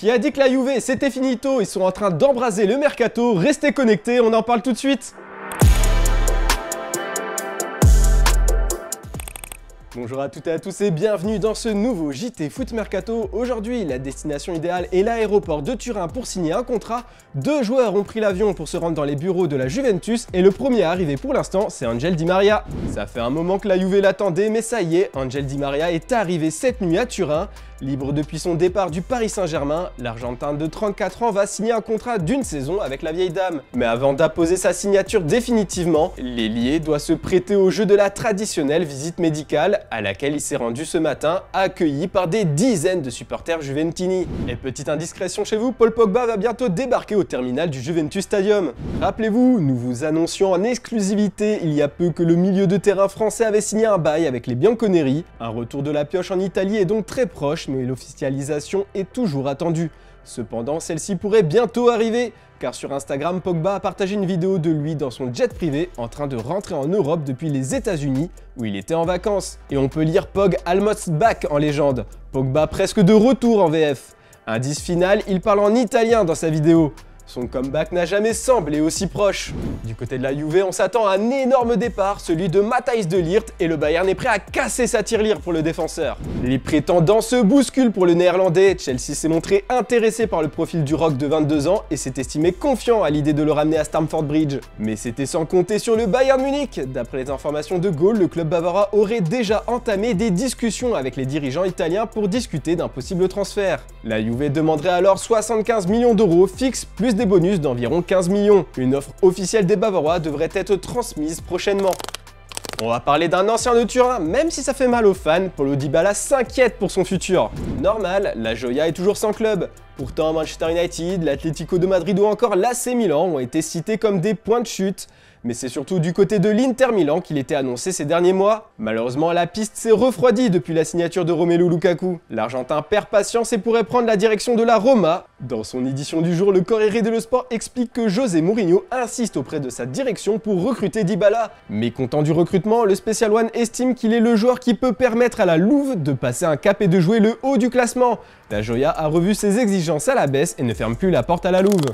qui a dit que la Juve c'était finito, ils sont en train d'embraser le mercato. Restez connectés, on en parle tout de suite. Bonjour à toutes et à tous et bienvenue dans ce nouveau JT Foot Mercato. Aujourd'hui, la destination idéale est l'aéroport de Turin pour signer un contrat. Deux joueurs ont pris l'avion pour se rendre dans les bureaux de la Juventus et le premier arrivé pour l'instant, c'est Angel Di Maria. Ça fait un moment que la Juve l'attendait, mais ça y est, Angel Di Maria est arrivé cette nuit à Turin. Libre depuis son départ du Paris Saint-Germain, l'Argentin de 34 ans va signer un contrat d'une saison avec la vieille dame. Mais avant d'apposer sa signature définitivement, l'ailier doit se prêter au jeu de la traditionnelle visite médicale à laquelle il s'est rendu ce matin, accueilli par des dizaines de supporters Juventini. Et petite indiscrétion chez vous, Paul Pogba va bientôt débarquer au terminal du Juventus Stadium. Rappelez-vous, nous vous annoncions en exclusivité il y a peu que le milieu de terrain français avait signé un bail avec les Bianconeri. Un retour de la pioche en Italie est donc très proche, mais l'officialisation est toujours attendue. Cependant, celle-ci pourrait bientôt arriver, car sur Instagram, Pogba a partagé une vidéo de lui dans son jet privé en train de rentrer en Europe depuis les États-Unis où il était en vacances. Et on peut lire Pog almost back en légende, Pogba presque de retour en VF. Indice final, il parle en italien dans sa vidéo. Son comeback n'a jamais semblé aussi proche. Du côté de la Juve, on s'attend à un énorme départ, celui de Matthijs de Ligt, et le Bayern est prêt à casser sa tirelire pour le défenseur. Les prétendants se bousculent pour le néerlandais. Chelsea s'est montré intéressé par le profil du rock de 22 ans et s'est estimé confiant à l'idée de le ramener à Stamford Bridge. Mais c'était sans compter sur le Bayern Munich. D'après les informations de Gaulle, le club bavarois aurait déjà entamé des discussions avec les dirigeants italiens pour discuter d'un possible transfert. La Juve demanderait alors 75 millions d'euros fixes plus des bonus d'environ 15 millions. Une offre officielle des Bavarois devrait être transmise prochainement. On va parler d'un ancien de Turin, même si ça fait mal aux fans, Paulo Dybala s'inquiète pour son futur. Normal, la Gioia est toujours sans club. Pourtant, Manchester United, l'Atlético de Madrid ou encore l'AC Milan ont été cités comme des points de chute. Mais c'est surtout du côté de l'Inter Milan qu'il était annoncé ces derniers mois. Malheureusement, la piste s'est refroidie depuis la signature de Romelu Lukaku. L'Argentin perd patience et pourrait prendre la direction de la Roma. Dans son édition du jour, le Corriere dello Sport explique que José Mourinho insiste auprès de sa direction pour recruter Dybala. Mécontent du recrutement, le Special One estime qu'il est le joueur qui peut permettre à la Louve de passer un cap et de jouer le haut du classement. La Gioia a revu ses exigences à la baisse et ne ferme plus la porte à la Louve.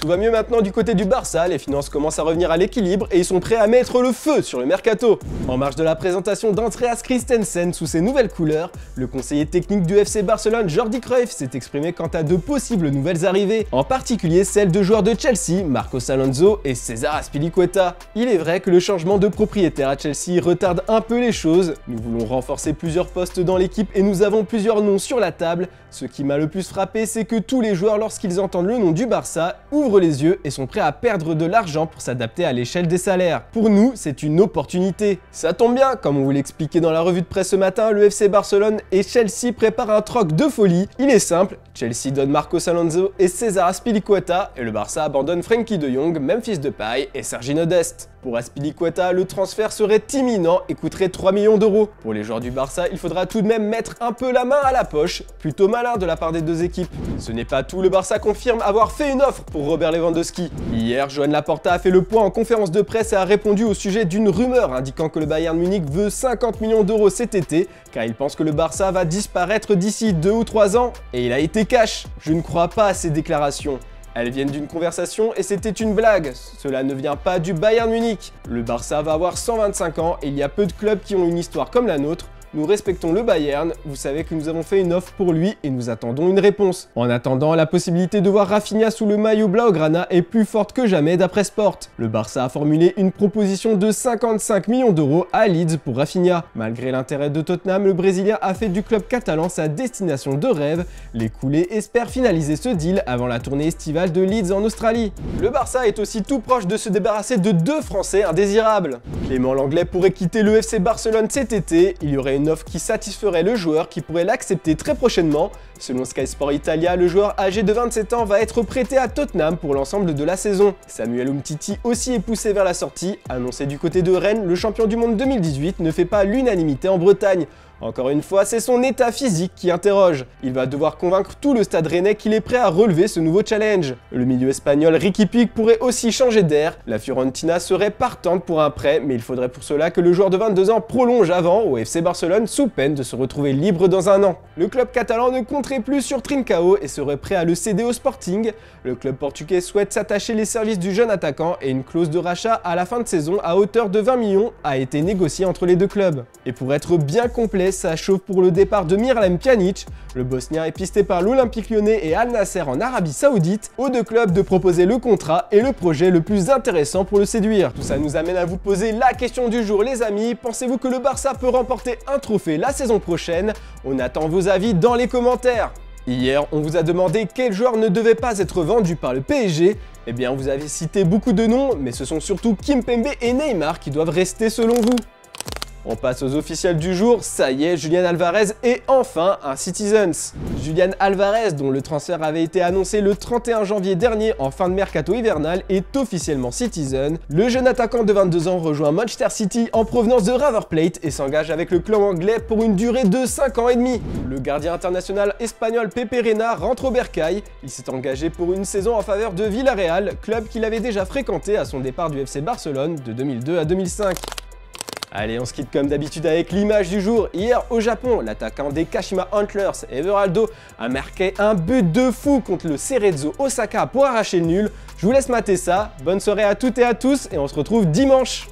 Tout va mieux maintenant du côté du Barça, les finances commencent à revenir à l'équilibre et ils sont prêts à mettre le feu sur le mercato. En marge de la présentation d'Andreas Christensen sous ses nouvelles couleurs, le conseiller technique du FC Barcelone Jordi Cruyff s'est exprimé quant à de possibles nouvelles arrivées, en particulier celles de joueurs de Chelsea, Marcos Alonso et César Azpilicueta. Il est vrai que le changement de propriétaire à Chelsea retarde un peu les choses. Nous voulons renforcer plusieurs postes dans l'équipe et nous avons plusieurs noms sur la table. Ce qui m'a le plus frappé, c'est que tous les joueurs, lorsqu'ils entendent le nom du Barça, ouvrent les yeux et sont prêts à perdre de l'argent pour s'adapter à l'échelle des salaires. Pour nous, c'est une opportunité. Ça tombe bien, comme on vous l'expliquait dans la revue de presse ce matin, le FC Barcelone et Chelsea préparent un troc de folie. Il est simple, Chelsea donne Marcos Alonso et César Azpilicueta et le Barça abandonne Frenkie de Jong, Memphis Depay et Sergiño Dest. Pour Azpilicueta, le transfert serait imminent et coûterait 3 millions d'euros. Pour les joueurs du Barça, il faudra tout de même mettre un peu la main à la poche, plutôt malin de la part des deux équipes. Ce n'est pas tout, le Barça confirme avoir fait une offre pour Robert Lewandowski. Hier, Johan Laporta a fait le point en conférence de presse et a répondu au sujet d'une rumeur indiquant que le Bayern Munich veut 50 millions d'euros cet été car il pense que le Barça va disparaître d'ici 2 ou 3 ans et il a été cash. Je ne crois pas à ces déclarations. Elles viennent d'une conversation et c'était une blague. Cela ne vient pas du Bayern Munich. Le Barça va avoir 125 ans et il y a peu de clubs qui ont une histoire comme la nôtre. Nous respectons le Bayern, vous savez que nous avons fait une offre pour lui et nous attendons une réponse. En attendant, la possibilité de voir Raphinha sous le maillot Blaugrana est plus forte que jamais d'après Sport. Le Barça a formulé une proposition de 55 millions d'euros à Leeds pour Raphinha. Malgré l'intérêt de Tottenham, le Brésilien a fait du club catalan sa destination de rêve. Les coulés espèrent finaliser ce deal avant la tournée estivale de Leeds en Australie. Le Barça est aussi tout proche de se débarrasser de deux Français indésirables. Clément Lenglet pourrait quitter le FC Barcelone cet été, il y aurait une offre qui satisferait le joueur qui pourrait l'accepter très prochainement. Selon Sky Sport Italia, le joueur âgé de 27 ans va être prêté à Tottenham pour l'ensemble de la saison. Samuel Umtiti aussi est poussé vers la sortie. Annoncé du côté de Rennes, le champion du monde 2018 ne fait pas l'unanimité en Bretagne. Encore une fois, c'est son état physique qui interroge. Il va devoir convaincre tout le stade rennais qu'il est prêt à relever ce nouveau challenge. Le milieu espagnol Ricky Puig pourrait aussi changer d'air. La Fiorentina serait partante pour un prêt, mais il faudrait pour cela que le joueur de 22 ans prolonge avant au FC Barcelone sous peine de se retrouver libre dans un an. Le club catalan ne compterait plus sur Trincao et serait prêt à le céder au Sporting. Le club portugais souhaite s'attacher les services du jeune attaquant et une clause de rachat à la fin de saison à hauteur de 20 millions a été négociée entre les deux clubs. Et pour être bien complet, ça chauffe pour le départ de Miralem Pjanic. Le Bosnien est pisté par l'Olympique Lyonnais et Al Nasser en Arabie Saoudite, aux deux clubs de proposer le contrat et le projet le plus intéressant pour le séduire. Tout ça nous amène à vous poser la question du jour, les amis. Pensez-vous que le Barça peut remporter un trophée la saison prochaine? On attend vos avis dans les commentaires. Hier, on vous a demandé quel joueur ne devait pas être vendu par le PSG. Eh bien, vous avez cité beaucoup de noms, mais ce sont surtout Kimpembe et Neymar qui doivent rester selon vous. On passe aux officiels du jour, ça y est, Julian Alvarez est enfin un Citizens. Julian Alvarez, dont le transfert avait été annoncé le 31 janvier dernier en fin de mercato hivernal, est officiellement Citizen. Le jeune attaquant de 22 ans rejoint Manchester City en provenance de River Plate et s'engage avec le club anglais pour une durée de 5 ans et demi. Le gardien international espagnol Pepe Reina rentre au bercail. Il s'est engagé pour une saison en faveur de Villarreal, club qu'il avait déjà fréquenté à son départ du FC Barcelone de 2002 à 2005. Allez, on se quitte comme d'habitude avec l'image du jour. Hier, au Japon, l'attaquant des Kashima Antlers, Everaldo, a marqué un but de fou contre le Cerezo Osaka pour arracher le nul. Je vous laisse mater ça. Bonne soirée à toutes et à tous et on se retrouve dimanche.